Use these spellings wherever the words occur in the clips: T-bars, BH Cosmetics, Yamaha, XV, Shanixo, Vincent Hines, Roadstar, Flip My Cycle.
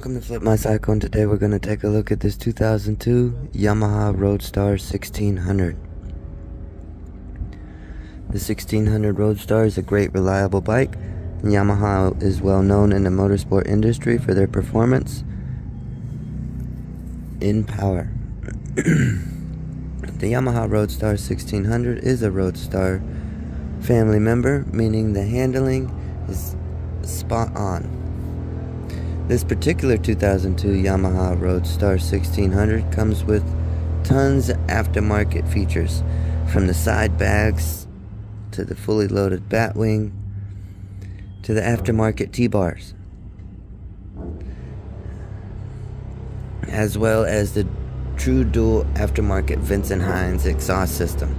Welcome to Flip My Cycle, and today we're going to take a look at this 2002 Yamaha Roadstar 1600. The 1600 Roadstar is a great reliable bike, and Yamaha is well known in the motorsport industry for their performance in power. The Yamaha Roadstar 1600 is a Roadstar family member, meaning the handling is spot on. This particular 2002 Yamaha Roadstar 1600 comes with tons of aftermarket features, from the side bags to the fully loaded batwing to the aftermarket T-bars, as well as the true dual aftermarket Vincent Hines exhaust system.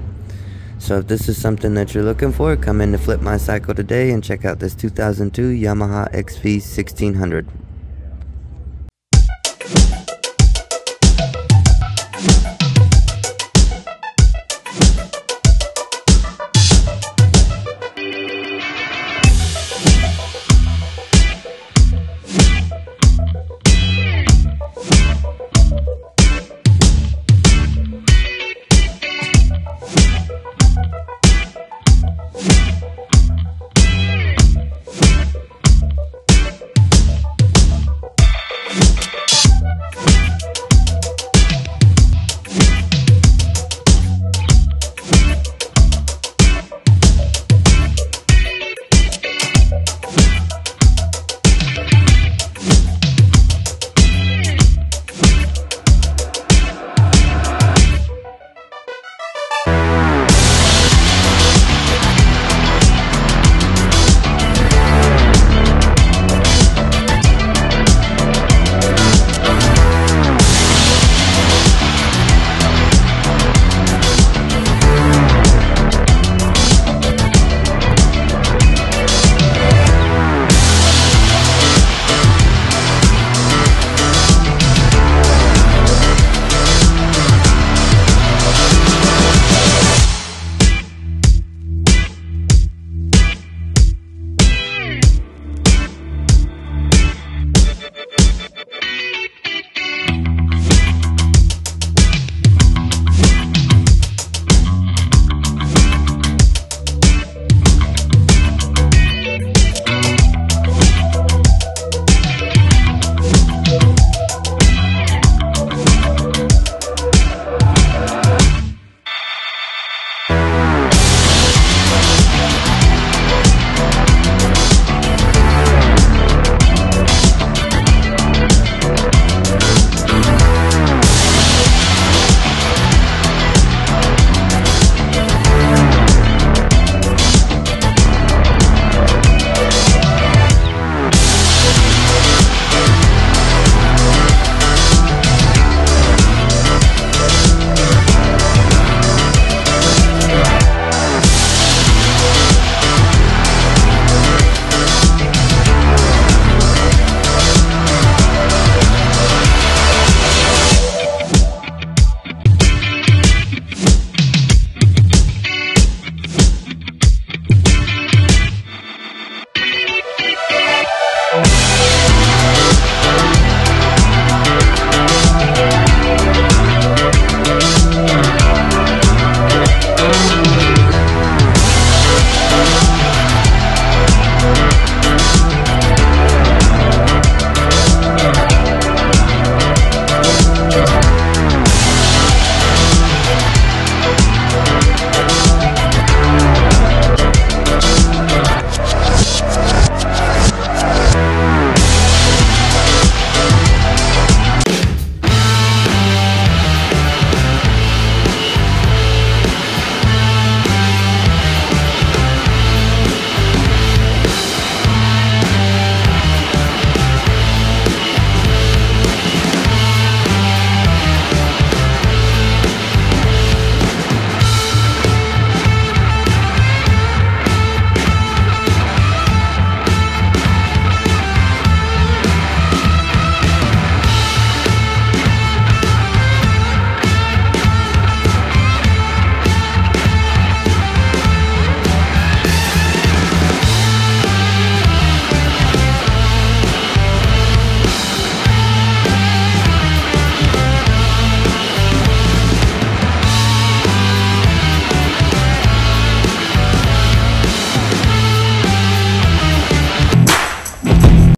So if this is something that you're looking for, come in to Flip My Cycle today and check out this 2002 Yamaha XV 1600.